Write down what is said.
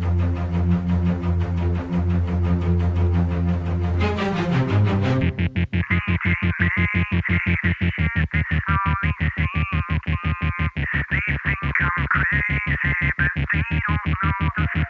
They think I'm crazy, but they don't know the